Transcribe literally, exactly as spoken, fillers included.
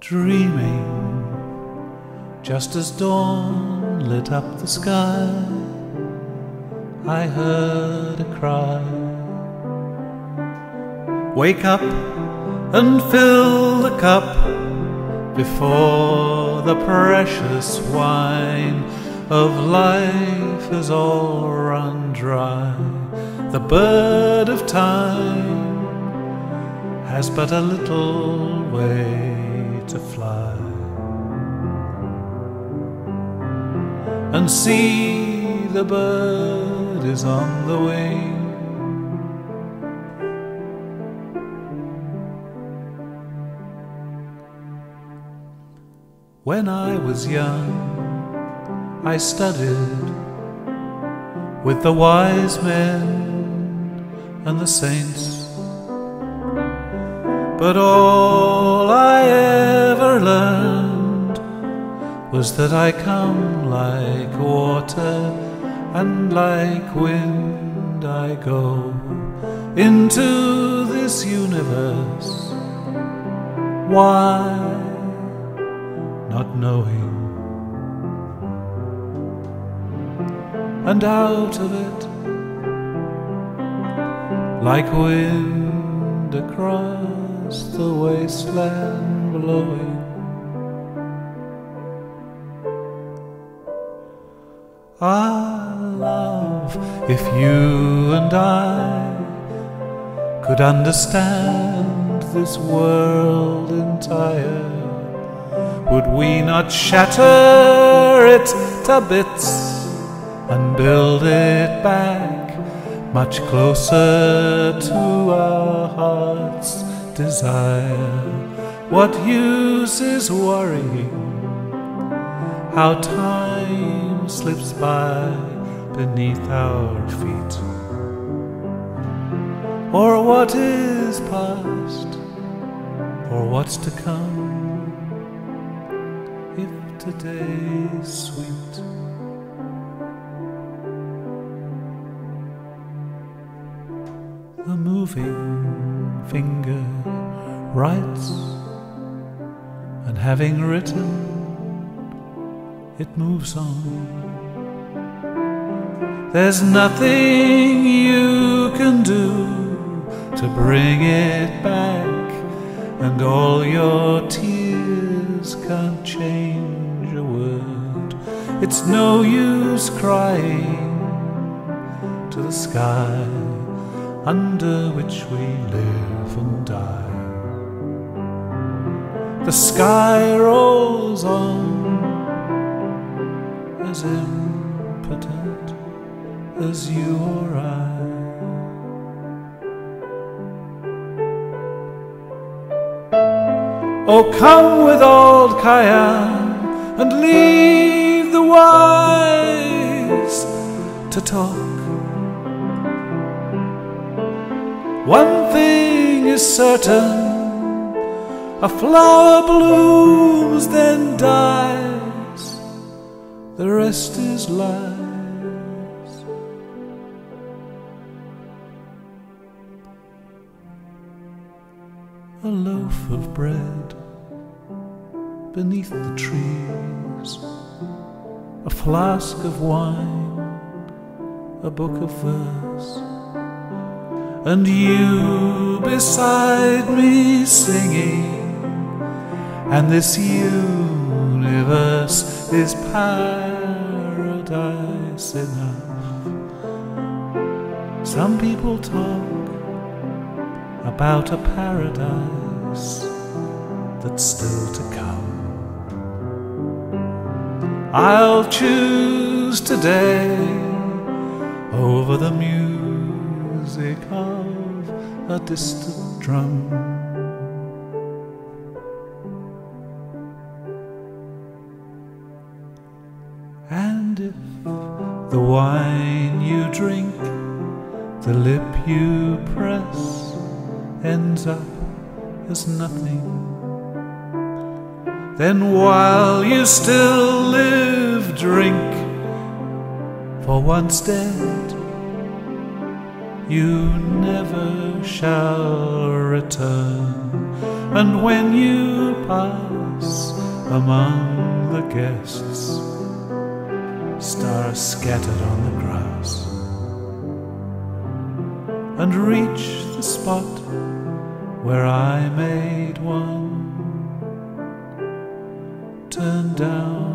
Dreaming, just as dawn lit up the sky, I heard a cry. Wake up and fill the cup before the precious wine of life has all run dry. The bird of time has but a little way to fly, and see, the bird is on the wing. When I was young, I studied with the wise men and the saints, but all I ever learned was that I come like water and like wind I go into this universe. Why? Not knowing. And out of it, like wind across the wasteland blowing, ah, love, if you and I could understand this world entire, would we not shatter it to bits and build it back much closer to our hearts' desire? What use is worrying? How time slips by beneath our feet. Or what is past, or what's to come, if today's sweet. The moving finger writes, and having written, it moves on. There's nothing you can do to bring it back, and all your tears can't change a word. It's no use crying to the sky under which we live and die. The sky rolls on, as impotent as you or I. Oh, come with old Khayyam and leave the wise to talk. One thing is certain, a flower blooms then dies, the rest is lies. A loaf of bread beneath the trees, a flask of wine, a book of verse, and you beside me singing, and this universe is paradise enough. Some people talk about a paradise that's still to come. I'll choose today over the music of a distant drum. And if the wine you drink, the lip you press, ends up as nothing, Then while you still live, drink. For once dead, you never shall return. And when you pass among the guests, stars scattered on the grass, and reach the spot where I made one turn down.